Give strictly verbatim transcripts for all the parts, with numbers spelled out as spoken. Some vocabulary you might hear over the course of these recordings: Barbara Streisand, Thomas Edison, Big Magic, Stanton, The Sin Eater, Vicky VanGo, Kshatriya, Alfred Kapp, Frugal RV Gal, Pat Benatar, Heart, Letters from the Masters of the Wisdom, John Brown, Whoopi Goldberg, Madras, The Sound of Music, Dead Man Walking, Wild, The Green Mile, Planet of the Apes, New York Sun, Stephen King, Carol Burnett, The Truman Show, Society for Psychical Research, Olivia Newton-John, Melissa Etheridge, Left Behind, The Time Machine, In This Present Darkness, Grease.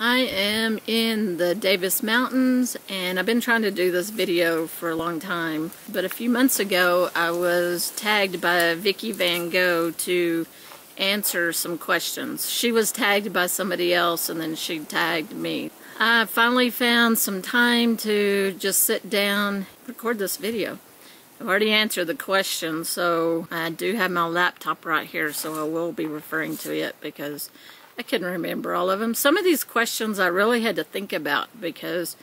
I am in the Davis Mountains, and I've been trying to do this video for a long time, but a few months ago I was tagged by Vicky VanGo to answer some questions. She was tagged by somebody else and then she tagged me. I finally found some time to just sit down and record this video. I've already answered the question, so I do have my laptop right here, so I will be referring to it because I couldn't remember all of them. Some of these questions I really had to think about because,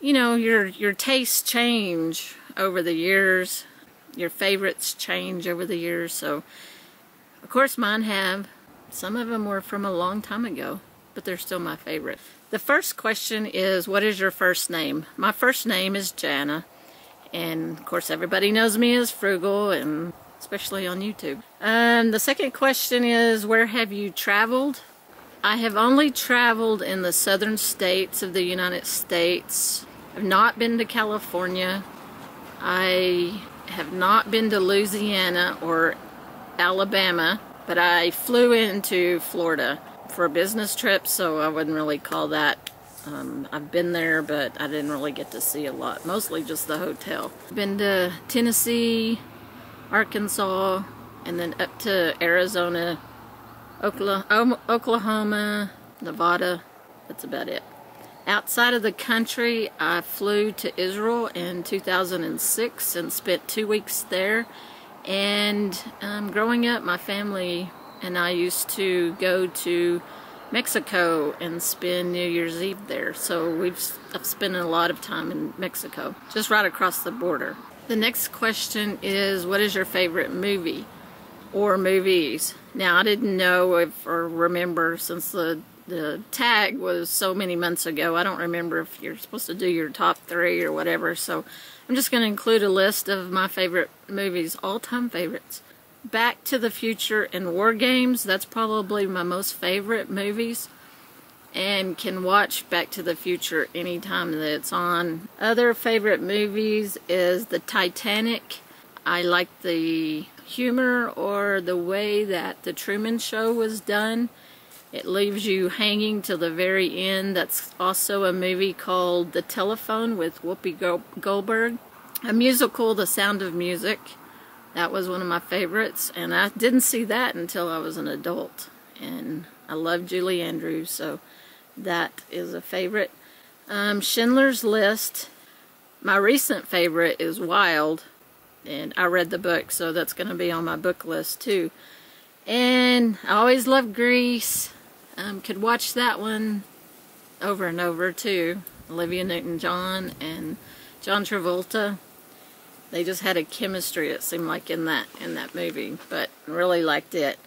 you know, your your tastes change over the years. Your favorites change over the years. So, of course, mine have. Some of them were from a long time ago, but they're still my favorite. The first question is, what is your first name? My first name is Jana. And, of course, everybody knows me as Frugal, and especially on YouTube. Um, the second question is, where have you traveled? I have only traveled in the southern states of the United States. I've not been to California. I have not been to Louisiana or Alabama, but I flew into Florida for a business trip, so I wouldn't really call that. Um, I've been there, but I didn't really get to see a lot. Mostly just the hotel. I've been to Tennessee, Arkansas, and then up to Arizona, Oklahoma, Nevada. That's about it. Outside of the country, I flew to Israel in two thousand six and spent two weeks there. And um, growing up, my family and I used to go to Mexico and spend New Year's Eve there. So we've I've spent a lot of time in Mexico, just right across the border. The next question is, what is your favorite movie or movies? Now, I didn't know if or remember, since the, the tag was so many months ago, I don't remember if you're supposed to do your top three or whatever, so I'm just going to include a list of my favorite movies, all-time favorites. Back to the Future and War Games, that's probably my most favorite movies, and can watch Back to the Future anytime that it's on. Other favorite movies is The Titanic. I like the humor or the way that The Truman Show was done. It leaves you hanging till the very end. That's also a movie called The Telephone with Whoopi Goldberg. A musical, The Sound of Music. That was one of my favorites, and I didn't see that until I was an adult. And I love Julie Andrews, so that is a favorite. Um, Schindler's List. My recent favorite is Wild, and I read the book, so that's going to be on my book list too. And I always love Grease. Um, could watch that one over and over too. Olivia Newton-John and John Travolta. They just had a chemistry, it seemed like, in that in that movie, but really liked it.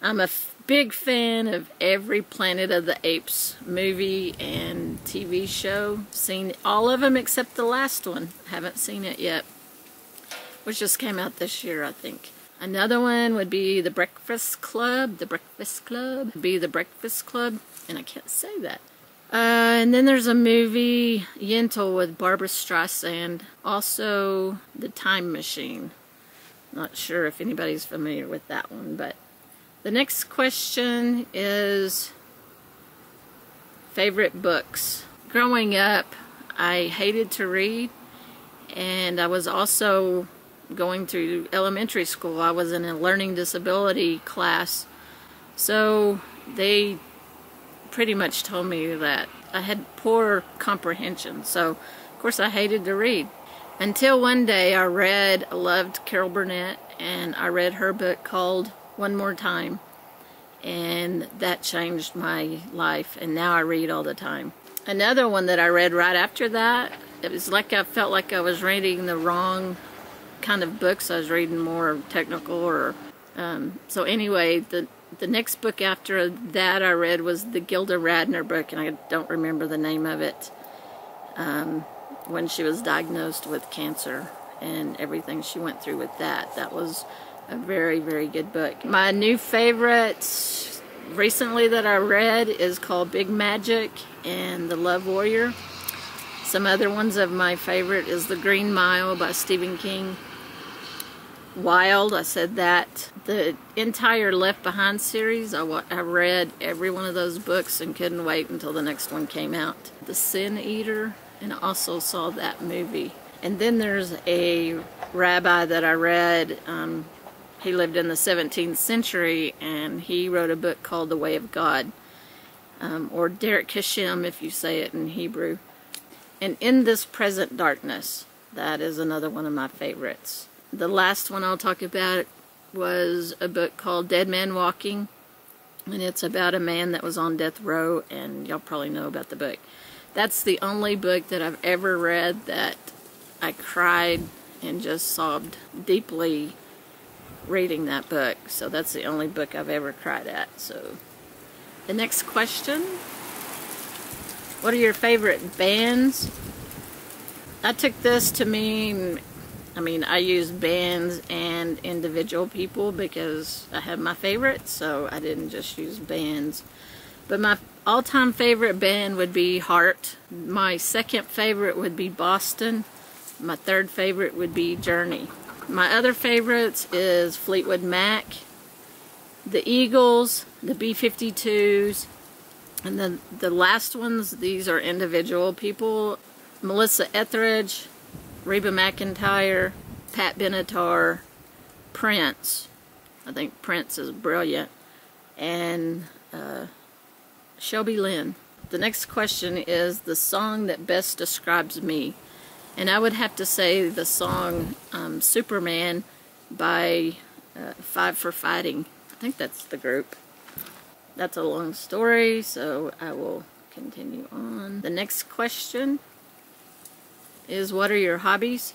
I'm a big fan of every Planet of the Apes movie and T V show. Seen all of them except the last one. Haven't seen it yet, which just came out this year, I think. Another one would be The Breakfast Club. The Breakfast Club. Be The Breakfast Club. And I can't say that. Uh, and then there's a movie, Yentl, with Barbara Streisand. Also, The Time Machine. Not sure if anybody's familiar with that one, but the next question is favorite books. Growing up, I hated to read, and I was also going through elementary school. I was in a learning disability class, so they pretty much told me that I had poor comprehension, so of course I hated to read. Until one day I read, I loved Carol Burnett, and I read her book called One More Time, and that changed my life, and now I read all the time. Another one that I read right after that, it was like I felt like I was reading the wrong kind of books. I was reading more technical or um, so anyway, the the next book after that I read was the Gilda Radner book, and I don't remember the name of it, um, when she was diagnosed with cancer and everything she went through with that. That was a very, very good book. My new favorite recently that I read is called Big Magic and The Love Warrior. Some other ones of my favorite is The Green Mile by Stephen King. Wild, I said that. The entire Left Behind series, I, I read every one of those books and couldn't wait until the next one came out. The Sin Eater, and I also saw that movie. And then there's a rabbi that I read. Um, he lived in the seventeenth century, and he wrote a book called The Way of God, um, or Derek Hashem if you say it in Hebrew. And In This Present Darkness, that is another one of my favorites. The last one I'll talk about was a book called Dead Man Walking, and it's about a man that was on death row, and y'all probably know about the book. That's the only book that I've ever read that I cried and just sobbed deeply reading that book. So that's the only book I've ever cried at. So the next question, what are your favorite bands? I took this to mean, I mean, I use bands and individual people because I have my favorites, so I didn't just use bands. But my all-time favorite band would be Heart. My second favorite would be Boston. My third favorite would be Journey. My other favorites is Fleetwood Mac, the Eagles, the B fifty-twos, and then the last ones, these are individual people, Melissa Etheridge, Reba McEntire, Pat Benatar, Prince. I think Prince is brilliant. And uh, Shelby Lynn. The next question is the song that best describes me. And I would have to say the song um, Superman by uh, Five for Fighting. I think that's the group. That's a long story, so I will continue on. The next question is what are your hobbies?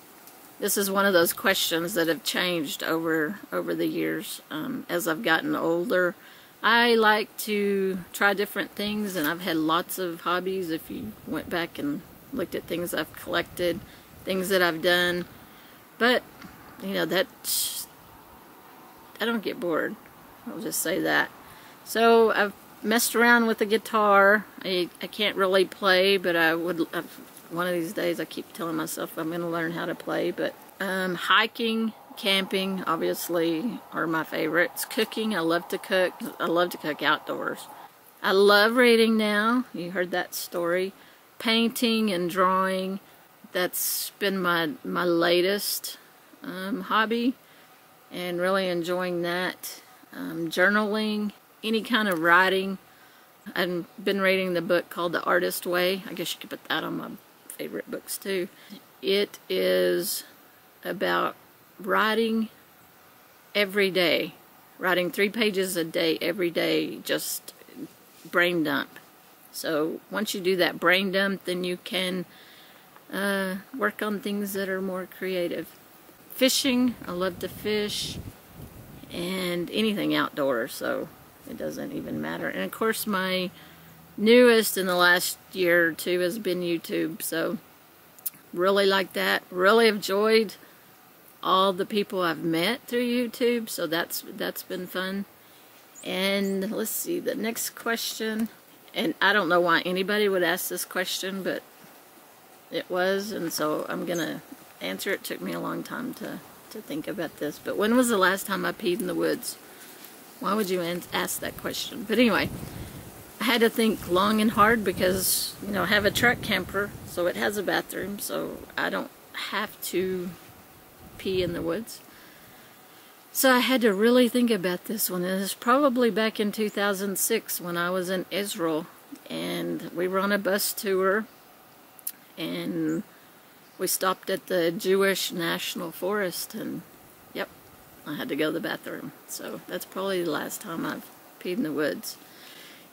This is one of those questions that have changed over over the years um, as I've gotten older. I like to try different things, and I've had lots of hobbies. If you went back and looked at things I've collected, things that I've done, but you know that I don't get bored. I'll just say that. So I've messed around with the guitar. I I can't really play, but I would. I've, One of these days, I keep telling myself I'm going to learn how to play, but um, hiking, camping, obviously, are my favorites. Cooking, I love to cook. I love to cook outdoors. I love reading now. You heard that story. Painting and drawing, that's been my, my latest um, hobby, and really enjoying that. Um, journaling, any kind of writing. I've been reading the book called The Artist Way. I guess you could put that on my favorite books too. It is about writing every day, writing three pages a day every day, just brain dump. So once you do that brain dump, then you can uh, work on things that are more creative. Fishing, I love to fish, and anything outdoors, so it doesn't even matter. And of course my newest in the last year or two has been YouTube, so really like that. Really enjoyed all the people I've met through YouTube, so that's that's been fun. And let's see, the next question, and I don't know why anybody would ask this question, but it was, and so I'm gonna answer it. It took me a long time to, to think about this, but when was the last time I peed in the woods? Why would you ask that question? But anyway, I had to think long and hard because, you know, I have a truck camper, so it has a bathroom, so I don't have to pee in the woods. So I had to really think about this one. It was probably back in two thousand six when I was in Israel, and we were on a bus tour, and we stopped at the Jewish National Forest, and yep, I had to go to the bathroom. So that's probably the last time I've peed in the woods.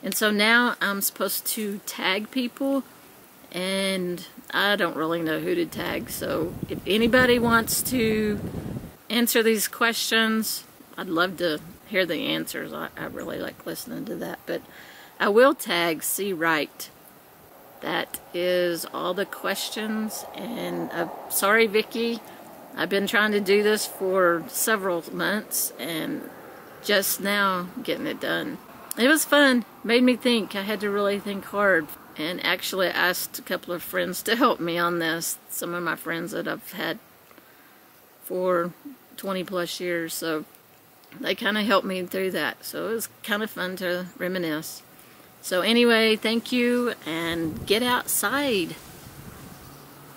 And so now I'm supposed to tag people, and I don't really know who to tag. So if anybody wants to answer these questions, I'd love to hear the answers. I, I really like listening to that. But I will tag C. Wright. That is all the questions. And I'm sorry, Vicky. I've been trying to do this for several months, and just now getting it done. It was fun. Made me think. I had to really think hard, and actually asked a couple of friends to help me on this. Some of my friends that I've had for twenty plus years, so they kind of helped me through that. So it was kind of fun to reminisce. So anyway, thank you, and get outside.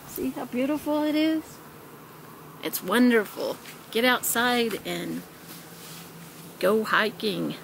See how beautiful it is? It's wonderful. Get outside and go hiking.